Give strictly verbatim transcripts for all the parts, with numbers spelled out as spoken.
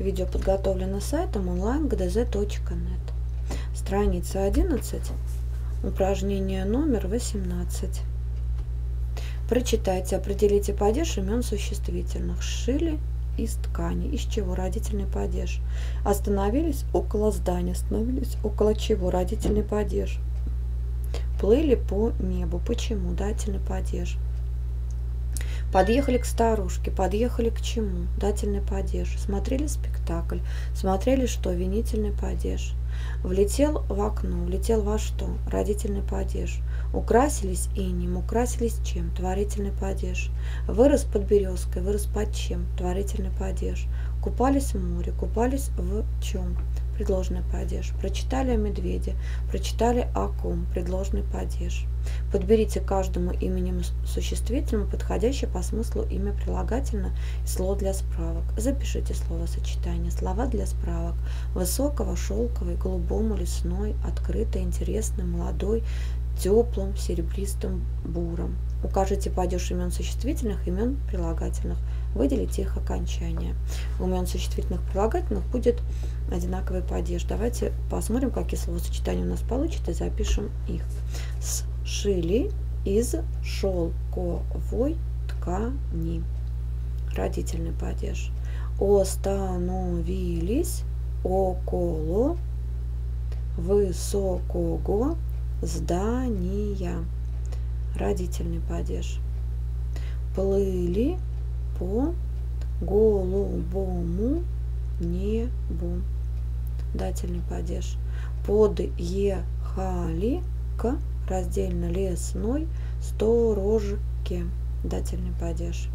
Видео подготовлено сайтом онлайн гдз точка нет. Страница одиннадцать, упражнение номер восемнадцать. Прочитайте, определите падеж имен существительных. Сшили из ткани, из чего родительный падеж. Остановились около здания, остановились около чего родительный падеж. Плыли по небу, почему дательный падеж. Подъехали к старушке, подъехали к чему? Дательный падеж. Смотрели спектакль, смотрели что? Винительный падеж. Влетел в окно, влетел во что? Родительный падеж. Украсились инеем, украсились чем? Творительный падеж. Вырос под березкой, вырос под чем? Творительный падеж. Купались в море, купались в чем? Предложенный падеж. Прочитали о медведе, прочитали о ком? Предложенный падеж. Подберите каждому именем существительному подходящее по смыслу имя прилагательное и слово для справок. Запишите словосочетание, слова для справок: высокого, шелковый, голубому, лесной, открытый, интересный, молодой, теплым, серебристым, буром. Укажите падеж имен существительных, имен прилагательных. Выделите их окончание. У имен существительных прилагательных будет одинаковый падеж. Давайте посмотрим, какие словосочетания у нас получится, и запишем их. Сшили из шелковой ткани. Родительный падеж. Остановились около высокого здания. Родительный падеж. Плыли по голубому небу. Дательный падеж. Подъехали к раздельно лесной сторожке. Дательный падеж.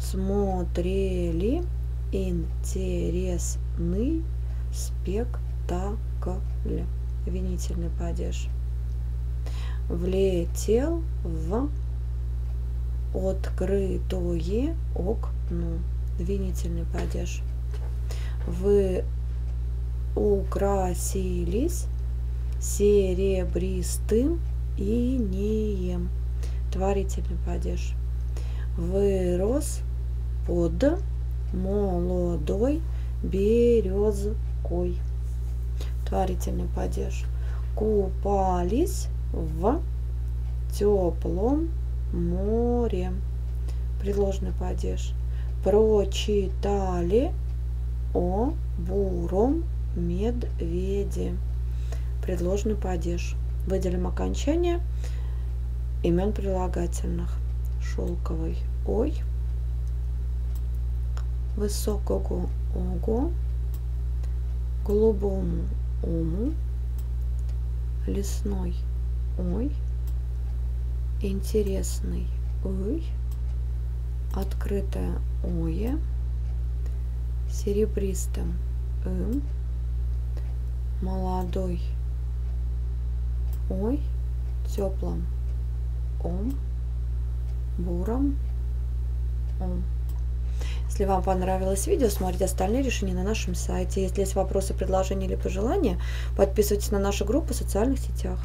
Смотрели интересный спектакль. Винительный падеж. Влетел в открытое окно. Винительный падеж. Вы украсились серебристым инеем. Творительный падеж. Вырос под молодой березкой. Творительный падеж. Купались в теплом море. Предложенный падеж. Прочитали о буром медведе. Предложенный падеж. Выделим окончание имен прилагательных. Шелковый — ой, высокого — ого, голубому — ому, лесной — ой, интересный — ой, открытое — ое, серебристым — им, молодой — ой, теплым — ом, буром — ом. Если вам понравилось видео, смотрите остальные решения на нашем сайте. Если есть вопросы, предложения или пожелания, подписывайтесь на нашу группу в социальных сетях.